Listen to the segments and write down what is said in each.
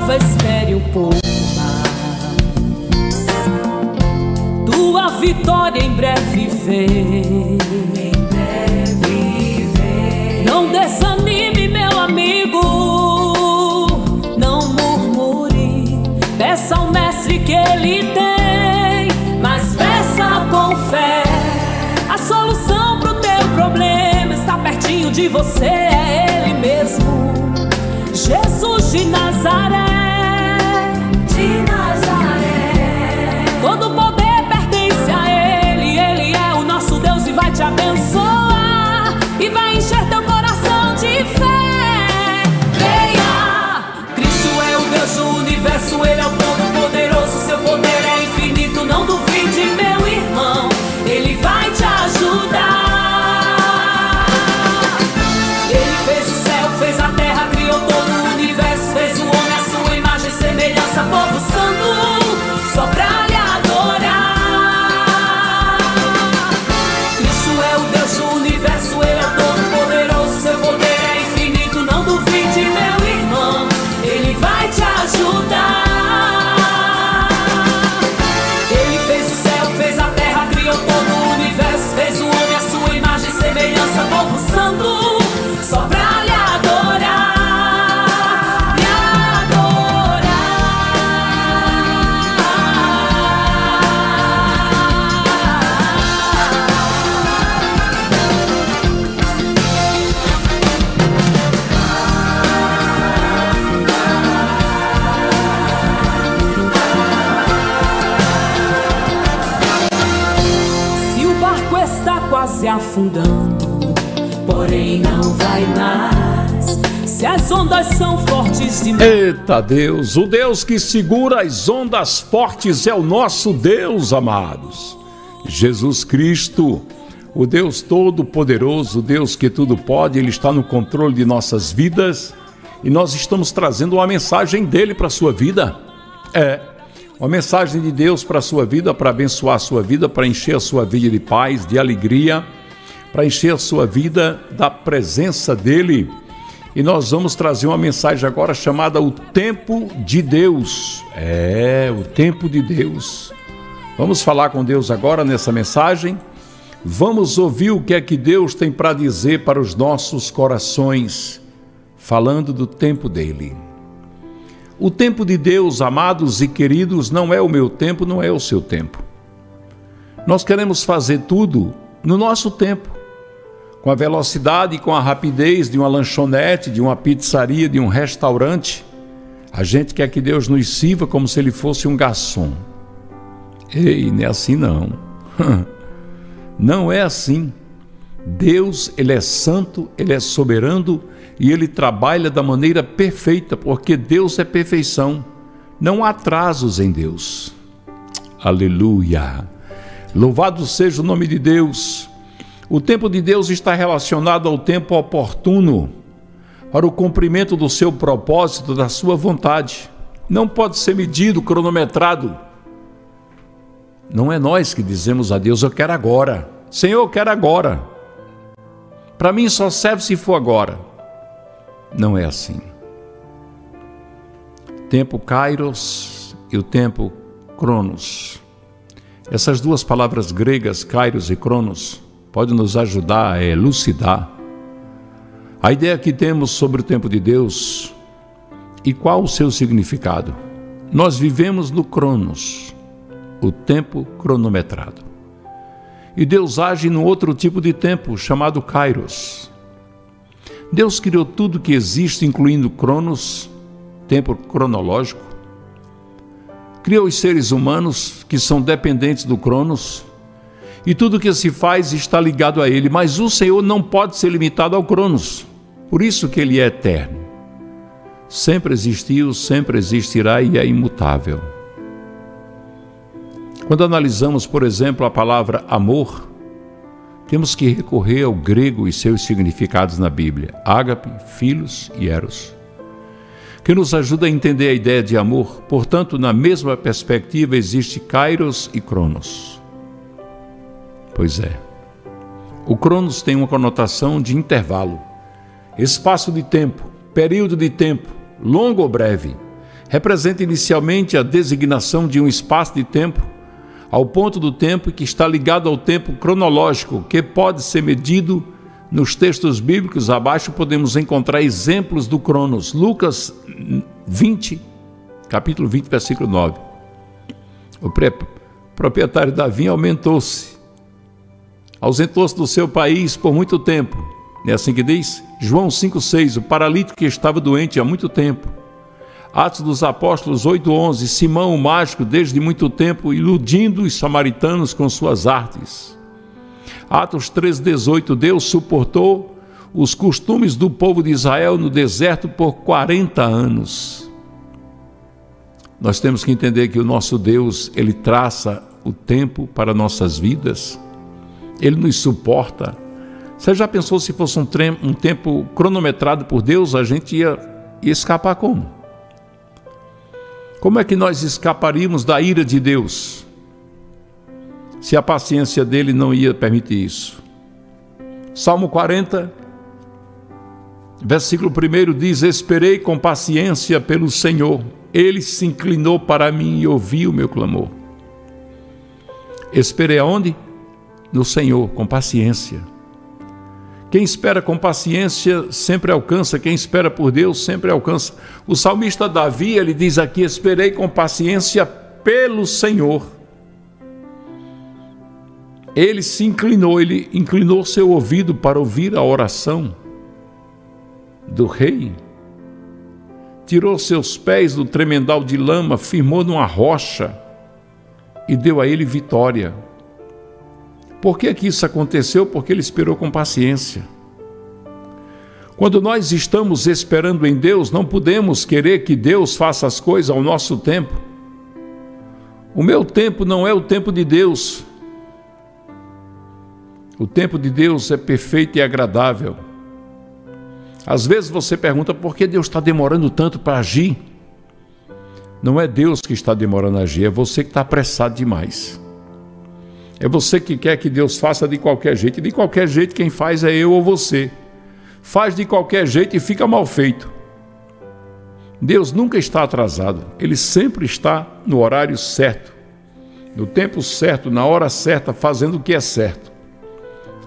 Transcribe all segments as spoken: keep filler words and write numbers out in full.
nova, espere um pouco mais. Tua vitória em breve vem. Em breve vem. Não desanime, meu amigo. Não murmure. Peça ao mestre que ele tem, mas peça com fé. A solução pro teu problema está pertinho de você, é ele mesmo. Jesus de Nazaré, de Nazaré. Todo poder pertence a ele, ele é o nosso Deus e vai te abençoar e vai encher teu coração de fé. Creia, Cristo é o Deus do universo, ele é o Todo-Poderoso, seu poder é infinito, não duvide, meu irmão, ele vai te ajudar. Ele fez o céu, fez a terra, criou todo o universo, fez o homem a sua imagem, semelhança, povo santo, só pra lhe adorar. Cristo é o Deus do universo, ele é todo poderoso, seu poder é infinito, não duvide, meu irmão, ele vai te ajudar. Ele fez o céu, fez a terra, criou todo o universo, fez o homem a sua imagem, semelhança, povo santo, só pra lhe adorar. Se afundando, porém não vai mais. Se as ondas são fortes demais. Eita Deus, o Deus que segura as ondas fortes é o nosso Deus, amados. Jesus Cristo, o Deus Todo-Poderoso, o Deus que tudo pode, ele está no controle de nossas vidas e nós estamos trazendo uma mensagem dele para a sua vida. É, uma mensagem de Deus para a sua vida, para abençoar a sua vida, para encher a sua vida de paz, de alegria, para encher a sua vida da presença dele. E nós vamos trazer uma mensagem agora chamada O Tempo de Deus. É, o tempo de Deus. Vamos falar com Deus agora nessa mensagem. Vamos ouvir o que é que Deus tem para dizer para os nossos corações, falando do tempo dele. O tempo de Deus, amados e queridos, não é o meu tempo, não é o seu tempo. Nós queremos fazer tudo no nosso tempo, com a velocidade e com a rapidez de uma lanchonete, de uma pizzaria, de um restaurante. A gente quer que Deus nos sirva como se ele fosse um garçom. Ei, não é assim não. Não é assim. Deus, ele é santo, ele é soberano e ele trabalha da maneira perfeita, porque Deus é perfeição. Não há atrasos em Deus. Aleluia! Louvado seja o nome de Deus. O tempo de Deus está relacionado ao tempo oportuno para o cumprimento do seu propósito, da sua vontade. Não pode ser medido, cronometrado. Não é nós que dizemos a Deus: eu quero agora, Senhor, eu quero agora, para mim só serve se for agora. Não é assim. Tempo Kairos e o tempo Kronos. Essas duas palavras gregas, Kairos e Kronos, podem nos ajudar a elucidar a ideia que temos sobre o tempo de Deus e qual o seu significado. Nós vivemos no Kronos, o tempo cronometrado. E Deus age num outro tipo de tempo, chamado Kairos. Deus criou tudo que existe, incluindo Cronos, tempo cronológico. Criou os seres humanos, que são dependentes do Cronos, e tudo que se faz está ligado a ele. Mas o Senhor não pode ser limitado ao Cronos, por isso que ele é eterno. Sempre existiu, sempre existirá e é imutável. Quando analisamos, por exemplo, a palavra amor, temos que recorrer ao grego e seus significados na Bíblia, Ágape, Filhos e Eros, que nos ajuda a entender a ideia de amor. Portanto, na mesma perspectiva existe Kairos e Cronos. Pois é, o Cronos tem uma conotação de intervalo, espaço de tempo, período de tempo, longo ou breve, representa inicialmente a designação de um espaço de tempo, ao ponto do tempo que está ligado ao tempo cronológico, que pode ser medido nos textos bíblicos. Abaixo podemos encontrar exemplos do Cronos. Lucas vinte, capítulo vinte, versículo nove. O proprietário Davi aumentou-se, ausentou-se do seu país por muito tempo. É assim que diz? João cinco, seis, o paralítico que estava doente há muito tempo. Atos dos Apóstolos oito, onze, Simão, o mágico, desde muito tempo, iludindo os samaritanos com suas artes. Atos três, dezoito, Deus suportou os costumes do povo de Israel no deserto por quarenta anos. Nós temos que entender que o nosso Deus, ele traça o tempo para nossas vidas, ele nos suporta. Você já pensou se fosse um, um tempo cronometrado por Deus, a gente ia, ia escapar como? Como é que nós escaparíamos da ira de Deus, se a paciência dele não ia permitir isso? Salmo quarenta, versículo um diz: esperei com paciência pelo Senhor, ele se inclinou para mim e ouviu o meu clamor. Esperei aonde? No Senhor, com paciência. Quem espera com paciência sempre alcança, quem espera por Deus sempre alcança. O salmista Davi, ele diz aqui: esperei com paciência pelo Senhor. Ele se inclinou, ele inclinou seu ouvido para ouvir a oração do rei. Tirou seus pés do tremedal de lama, firmou numa rocha e deu a ele vitória. Por que que isso aconteceu? Porque ele esperou com paciência. Quando nós estamos esperando em Deus, não podemos querer que Deus faça as coisas ao nosso tempo. O meu tempo não é o tempo de Deus. O tempo de Deus é perfeito e agradável. Às vezes você pergunta por que Deus está demorando tanto para agir. Não é Deus que está demorando a agir, é você que está apressado demais. É você que quer que Deus faça de qualquer jeito. E de qualquer jeito quem faz é eu ou você. Faz de qualquer jeito e fica mal feito. Deus nunca está atrasado, ele sempre está no horário certo, no tempo certo, na hora certa, fazendo o que é certo.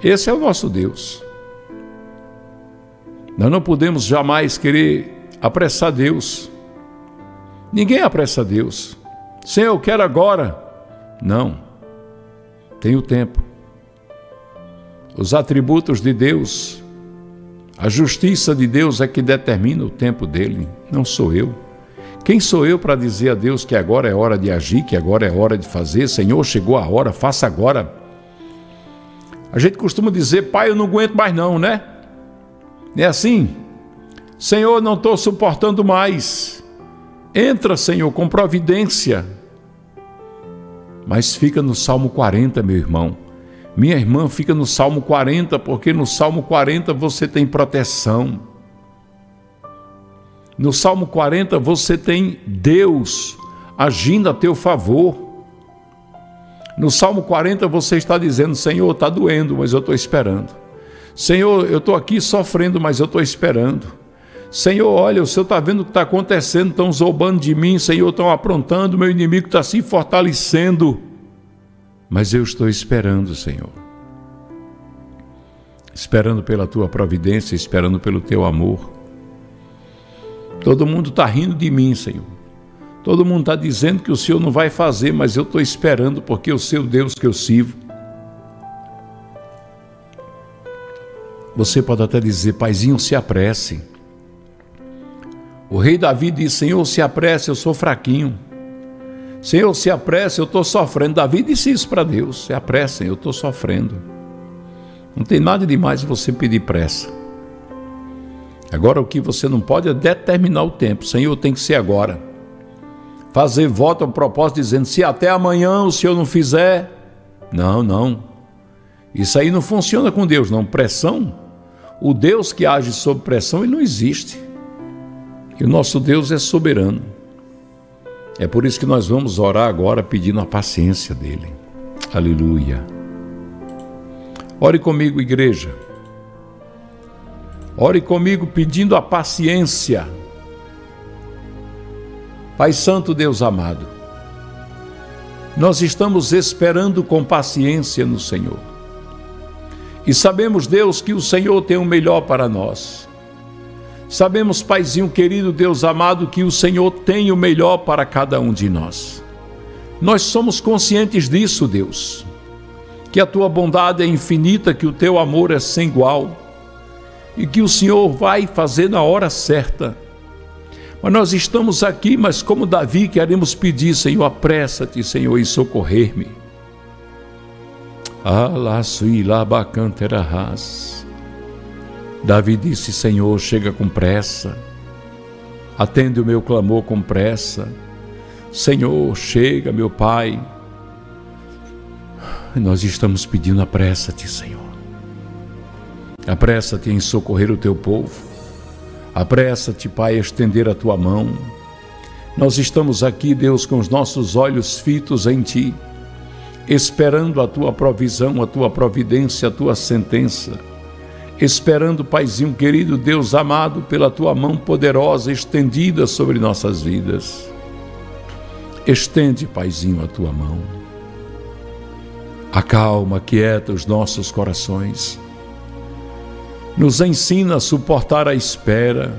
Esse é o nosso Deus. Nós não podemos jamais querer apressar Deus. Ninguém apressa Deus. Senhor, eu quero agora. Não. Tem o tempo. Os atributos de Deus, a justiça de Deus é que determina o tempo dele. Não sou eu. Quem sou eu para dizer a Deus que agora é hora de agir, que agora é hora de fazer? Senhor, chegou a hora, faça agora. A gente costuma dizer: pai, eu não aguento mais não, né? É assim? Senhor, não estou suportando mais. Entra, Senhor, com providência. Mas fica no Salmo quarenta, meu irmão. Minha irmã, fica no Salmo quarenta, porque no Salmo quarenta você tem proteção. No Salmo quarenta você tem Deus agindo a teu favor. No Salmo quarenta você está dizendo: Senhor, está doendo, mas eu estou esperando. Senhor, eu estou aqui sofrendo, mas eu estou esperando. Senhor, olha, o Senhor está vendo o que está acontecendo, estão zombando de mim, Senhor, estão aprontando, meu inimigo está se fortalecendo. Mas eu estou esperando, Senhor. Esperando pela Tua providência, esperando pelo Teu amor. Todo mundo está rindo de mim, Senhor. Todo mundo está dizendo que o Senhor não vai fazer, mas eu estou esperando porque o seu Deus que eu sirvo. Você pode até dizer: paizinho, se apresse. O rei Davi disse: Senhor, se apresse, eu sou fraquinho. Senhor, se apresse, eu estou sofrendo. Davi disse isso para Deus: se apressem, eu estou sofrendo. Não tem nada demais você pedir pressa. Agora, o que você não pode é determinar o tempo. Senhor, tem que ser agora. Fazer voto ao propósito dizendo: se até amanhã o Senhor não fizer. Não, não. Isso aí não funciona com Deus, não. Pressão, o Deus que age sob pressão, ele não existe. E o nosso Deus é soberano. É por isso que nós vamos orar agora pedindo a paciência dele. Aleluia. Ore comigo, igreja. Ore comigo pedindo a paciência. Pai Santo, Deus amado, nós estamos esperando com paciência no Senhor. E sabemos, Deus, que o Senhor tem o melhor para nós. Sabemos, Paizinho querido, Deus amado, que o Senhor tem o melhor para cada um de nós. Nós somos conscientes disso, Deus, que a Tua bondade é infinita, que o Teu amor é sem igual e que o Senhor vai fazer na hora certa. Mas nós estamos aqui, mas como Davi, queremos pedir, Senhor, apressa-te, Senhor, e socorrer-me. Davi disse, Senhor, chega com pressa, atende o meu clamor com pressa. Senhor, chega, meu Pai. Nós estamos pedindo, apressa-te, Senhor. Apressa-te em socorrer o teu povo. Apressa-te, Pai, a estender a Tua mão. Nós estamos aqui, Deus, com os nossos olhos fitos em Ti, esperando a Tua provisão, a Tua providência, a Tua sentença, esperando, Paizinho querido, Deus amado, pela Tua mão poderosa estendida sobre nossas vidas. Estende, Paizinho, a Tua mão. Acalma, quieta os nossos corações. Nos ensina a suportar a espera.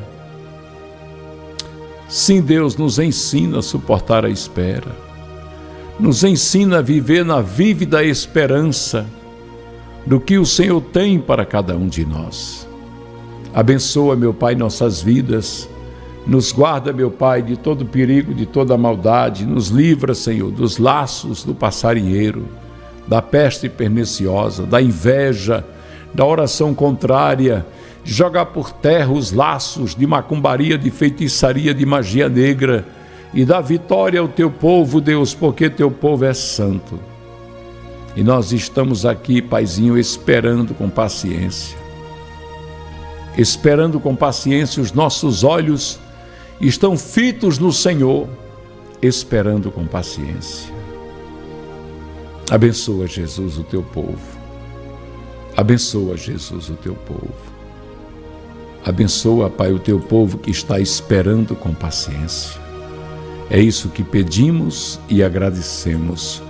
Sim, Deus, nos ensina a suportar a espera. Nos ensina a viver na vívida esperança do que o Senhor tem para cada um de nós. Abençoa, meu Pai, nossas vidas. Nos guarda, meu Pai, de todo perigo, de toda maldade. Nos livra, Senhor, dos laços do passarinheiro, da peste perniciosa, da inveja, da oração contrária. Joga por terra os laços de macumbaria, de feitiçaria, de magia negra, e dá vitória ao teu povo, Deus, porque teu povo é santo. E nós estamos aqui, Paizinho, esperando com paciência, esperando com paciência. Os nossos olhos estão fitos no Senhor, esperando com paciência. Abençoa, Jesus, o teu povo. Abençoa, Jesus, o teu povo. Abençoa, Pai, o teu povo que está esperando com paciência. É isso que pedimos e agradecemos,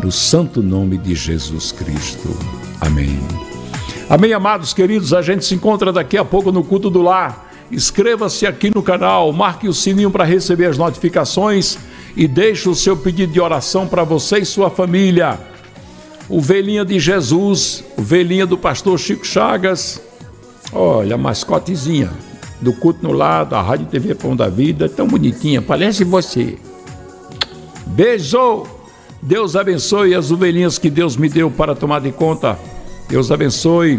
no santo nome de Jesus Cristo. Amém. Amém, amados queridos, a gente se encontra daqui a pouco no Culto do Lar. Inscreva-se aqui no canal, marque o sininho para receber as notificações e deixe o seu pedido de oração para você e sua família. O Velhinha de Jesus, o Velhinha do pastor Chico Chagas, olha, a mascotezinha do Culto no Lar, da Rádio T V Pão da Vida, tão bonitinha, parece você. Beijo! Deus abençoe as ovelhinhas que Deus me deu para tomar de conta. Deus abençoe.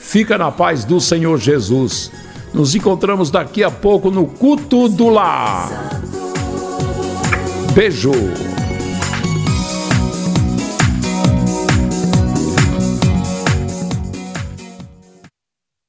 Fica na paz do Senhor Jesus. Nos encontramos daqui a pouco no Culto do Lar. Beijo!